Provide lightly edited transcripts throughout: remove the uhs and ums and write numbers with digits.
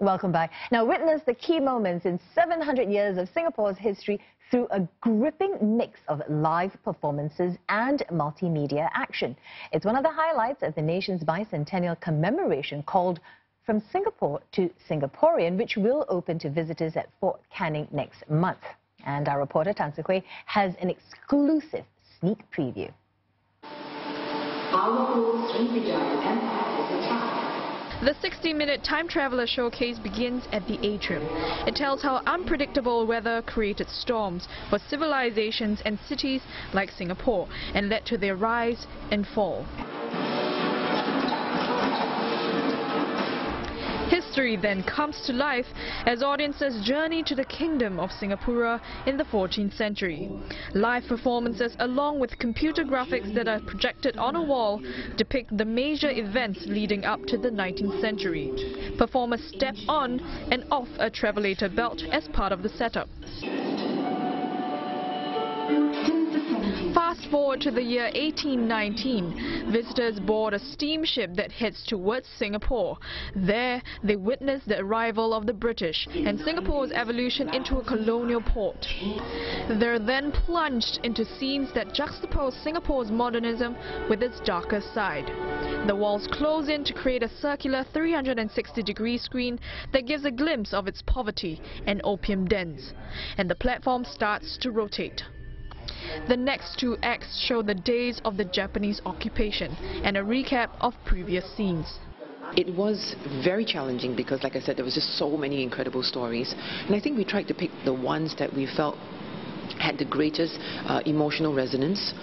Welcome back. Now witness the key moments in 700 years of Singapore's history through a gripping mix of live performances and multimedia action. It's one of the highlights of the nation's bicentennial commemoration called From Singapore to Singaporean, which will open to visitors at Fort Canning next month. And our reporter Tan Su Hui has an exclusive sneak preview. The 60-minute time traveler showcase begins at the atrium. It tells how unpredictable weather created storms for civilizations and cities like Singapore and led to their rise and fall. History then comes to life as audiences journey to the Kingdom of Singapura in the 14th century. Live performances along with computer graphics that are projected on a wall depict the major events leading up to the 19th century. Performers step on and off a travelator belt as part of the setup. Fast forward to the year 1819, visitors board a steamship that heads towards Singapore. There, they witness the arrival of the British and Singapore's evolution into a colonial port. They're then plunged into scenes that juxtapose Singapore's modernism with its darker side. The walls close in to create a circular 360-degree screen that gives a glimpse of its poverty and opium dens, and the platform starts to rotate. The next two acts show the days of the Japanese occupation and a recap of previous scenes. It was very challenging because, like I said, there was just so many incredible stories, and I think we tried to pick the ones that we felt had the greatest emotional resonance,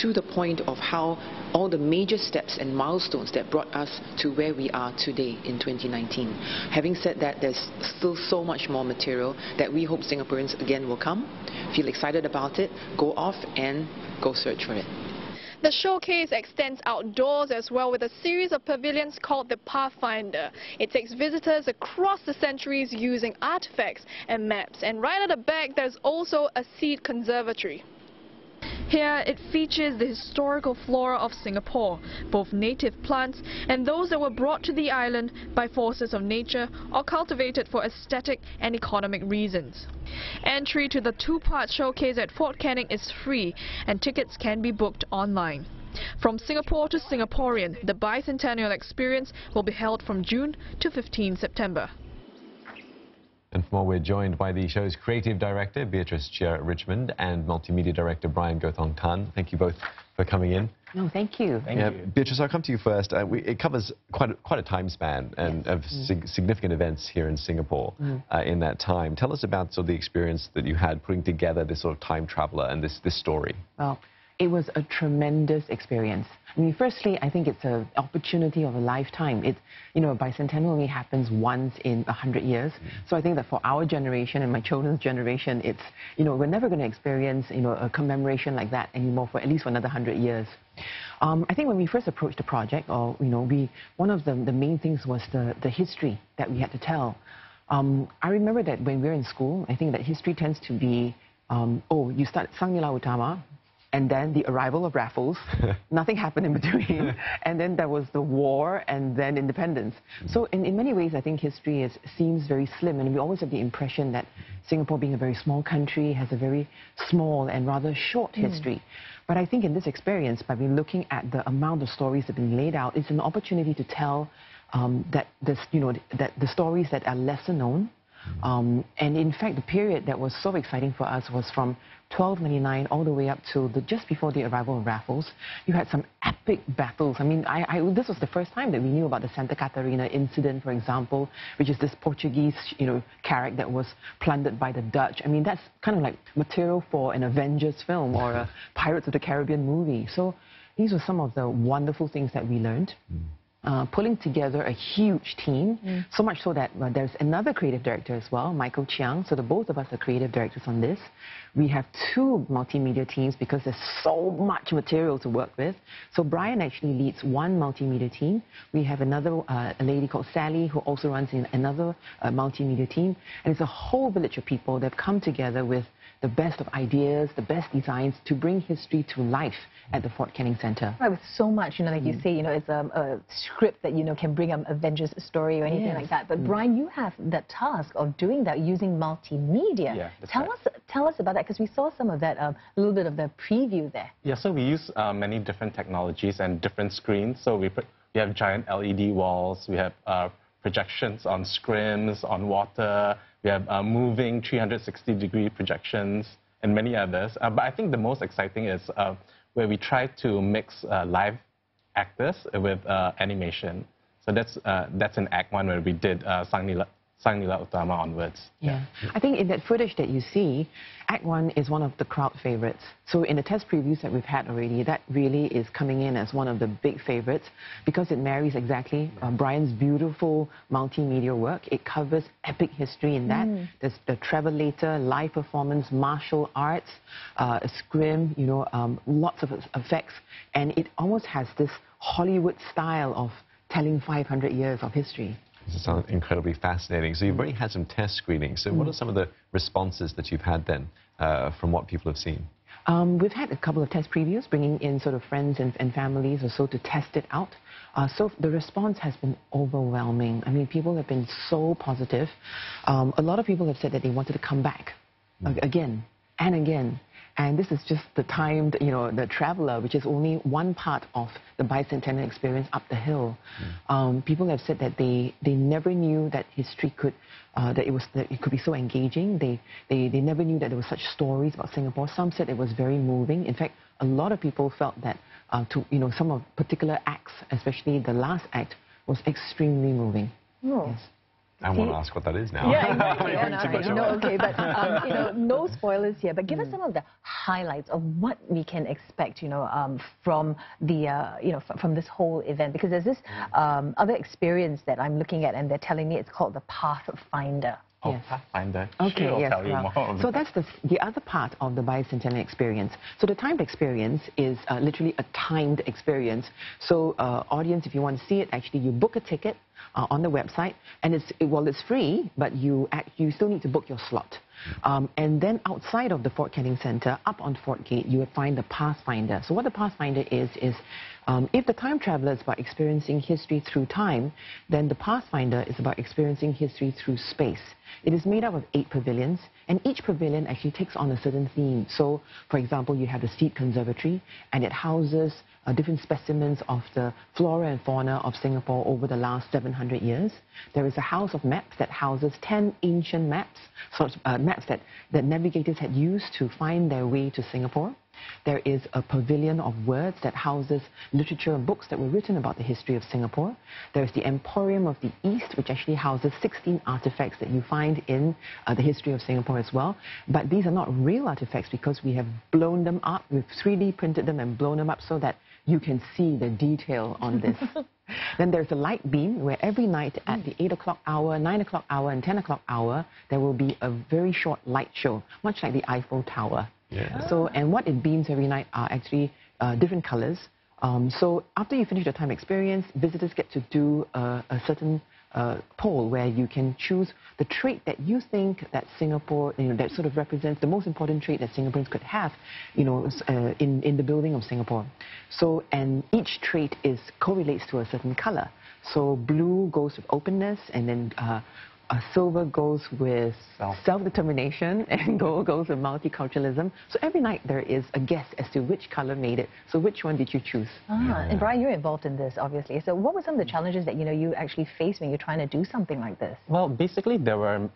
to the point of how all the major steps and milestones that brought us to where we are today in 2019. Having said that, there's still so much more material that we hope Singaporeans again will come, feel excited about it, go off and go search for it. The showcase extends outdoors as well with a series of pavilions called the Pathfinder. It takes visitors across the centuries using artifacts and maps. And right at the back, there's also a seed conservatory. Here, it features the historical flora of Singapore, both native plants and those that were brought to the island by forces of nature or cultivated for aesthetic and economic reasons. Entry to the two-part showcase at Fort Canning is free, and tickets can be booked online. From Singapore to Singaporean, the bicentennial experience will be held from June to 15 September. And for more, we're joined by the show's creative director, Beatrice Chia-Richmond, and multimedia director, Brian Gothong Tan. Thank you both for coming in. No, thank you. Thank you. Beatrice, I'll come to you first. It covers quite a time span and of significant events here in Singapore in that time. Tell us about sort of the experience that you had putting together this sort of time traveler and this story. Well, it was a tremendous experience. I mean, firstly, I think it's an opportunity of a lifetime. It's, you know, bicentennial only happens once in 100 years. So I think that for our generation and my children's generation, it's, you know, we're never going to experience, you know, a commemoration like that anymore for at least for another 100 years. I think when we first approached the project, or, you know, one of the main things was the history that we had to tell. I remember that when we were in school, I think that history tends to be, you start Sang Nila Utama, and then the arrival of Raffles, nothing happened in between, and then there was the war, and then independence. So in many ways, I think history seems very slim, and we always have the impression that Singapore, being a very small country, has a very small and rather short history. But I think in this experience, by looking at the amount of stories that have been laid out, it's an opportunity to tell the stories that are lesser known. And in fact, the period that was so exciting for us was from 1299 all the way up to just before the arrival of Raffles. You had some epic battles. I mean, this was the first time that we knew about the Santa Catarina incident, for example, which is this Portuguese, you know, carrack that was plundered by the Dutch. I mean, that's kind of like material for an Avengers film or a Pirates of the Caribbean movie. So these were some of the wonderful things that we learned. Pulling together a huge team, so much so that there's another creative director as well, Michael Chiang. So the both of us are creative directors on this. We have two multimedia teams because there's so much material to work with. So Brian actually leads one multimedia team. We have another a lady called Sally who also runs in another multimedia team. And it's a whole village of people that have come together with the best of ideas, the best designs to bring history to life at the Fort Canning Centre. Right, with so much, you know, like you say, you know, it's a script that, you know, can bring an Avengers story or anything like that. But Brian, you have the task of doing that using multimedia. Yeah, tell us about that, because we saw some of that, a little bit of the preview there. Yeah, so we use many different technologies and different screens. So we have giant LED walls, we have projections on scrims, on water, we have moving 360-degree projections, and many others. But I think the most exciting is where we try to mix live actors with animation. So that's in Act 1 where we did Sang Nila Utama onwards. Yeah. I think in that footage that you see, Act 1 is one of the crowd favorites. So in the test previews that we've had already, that really is coming in as one of the big favorites because it marries exactly Brian's beautiful multimedia work. It covers epic history in that. There's the travelator, live performance, martial arts, a scrim, you know, lots of effects. And it almost has this Hollywood style of telling 500 years of history. It sounds incredibly fascinating. So you've already had some test screenings. So what are some of the responses that you've had then from what people have seen? We've had a couple of test previews, bringing in sort of friends and families or so to test it out. So the response has been overwhelming. I mean, people have been so positive. A lot of people have said that they wanted to come back again and again. And this is just the time, you know, the traveler, which is only one part of the bicentennial experience up the hill. People have said that they never knew that history could, that it could be so engaging. They never knew that there were such stories about Singapore. Some said it was very moving. In fact, a lot of people felt that, you know, some of particular acts, especially the last act, was extremely moving. Yes. I want to ask what that is now. Yeah, exactly. Okay, but you know, no spoilers here. But give us some of the highlights of what we can expect, you know, from the, you know, from this whole event. Because there's this other experience that I'm looking at, and they're telling me it's called the Pathfinder. Oh, yes. Pathfinder. Okay, yes. Well, so that's the other part of the bicentennial experience. So the timed experience is literally a timed experience. So audience, if you want to see it, actually you book a ticket on the website, and it's free, but you still need to book your slot. And then outside of the Fort Canning Centre, up on Fort Gate, you would find the Pathfinder. So what the Pathfinder is if the time traveller is about experiencing history through time, then the Pathfinder is about experiencing history through space. It is made up of 8 pavilions, and each pavilion actually takes on a certain theme. So, for example, you have the Seed Conservatory, and it houses different specimens of the flora and fauna of Singapore over the last 700 years. There is a house of maps that houses 10 ancient maps, sort of, maps that navigators had used to find their way to Singapore. There is a pavilion of words that houses literature and books that were written about the history of Singapore. There is the Emporium of the East, which actually houses 16 artefacts that you find in the history of Singapore as well. But these are not real artefacts because we have blown them up. We've 3D printed them and blown them up so that you can see the detail on this. Then there's the light beam, where every night at the 8 o'clock hour, 9 o'clock hour, and 10 o'clock hour, there will be a very short light show, much like the Eiffel Tower. Yeah. So, and what it beams every night are actually different colors. So after you finish your time experience, visitors get to do a certain poll where you can choose the trait that you think that Singapore, you know, that sort of represents the most important trait that Singaporeans could have, you know, in the building of Singapore. So, and each trait correlates to a certain color. So blue goes with openness, and then silver goes with self-determination, and gold goes with multiculturalism. So every night there is a guess as to which color made it. So which one did you choose? And Brian, you're involved in this, obviously. So what were some of the challenges that, you know, you actually face when you're trying to do something like this? Well, basically there were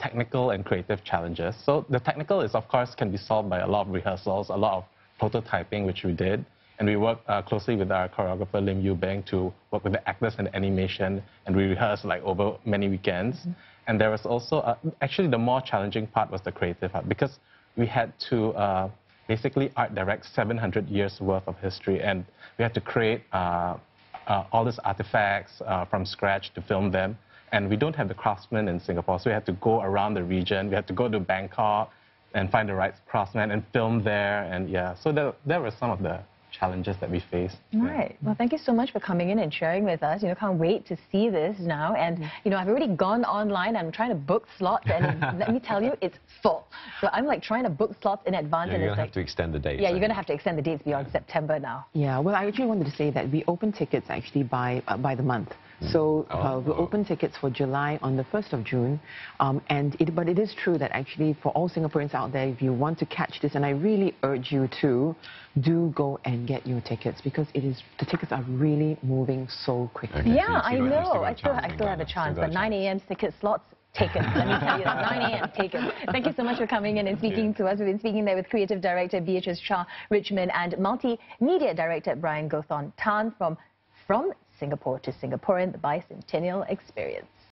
technical and creative challenges. So the technical is, of course, can be solved by a lot of rehearsals, a lot of prototyping, which we did. And we worked closely with our choreographer, Lim Yu Bang, to work with the actors and animation, and we rehearsed like over many weekends. And there was also, actually the more challenging part was the creative part, because we had to basically art direct 700 years worth of history, and we had to create all these artifacts from scratch to film them. And we don't have the craftsmen in Singapore, so we had to go around the region. We had to go to Bangkok and find the right craftsmen and film there, and yeah, so there were some of the challenges that we face. Right. Well, thank you so much for coming in and sharing with us. You know, can't wait to see this now. And, you know, I've already gone online. I'm trying to book slots. And let me tell you, it's full. So I'm like trying to book slots in advance. Yeah, you're going to have to extend the dates. Yeah, you're going to have to extend the dates beyond September now. Yeah, well, I actually wanted to say that we open tickets actually by the month. So we'll open tickets for July on the 1st of June. But it is true that actually for all Singaporeans out there, if you want to catch this, and I really urge you to, do go and get your tickets, because it is, the tickets are really moving so quickly. Okay, yeah, so I know. I still have a chance, but 9 a.m. ticket slots taken. Let me tell you, 9 a.m. taken. Thank you so much for coming in and speaking to us. We've been speaking there with Creative Director Beatrice Chia-Richmond and Multimedia Director Brian Gothong Tan from Singapore to Singaporean, the Bicentennial Experience.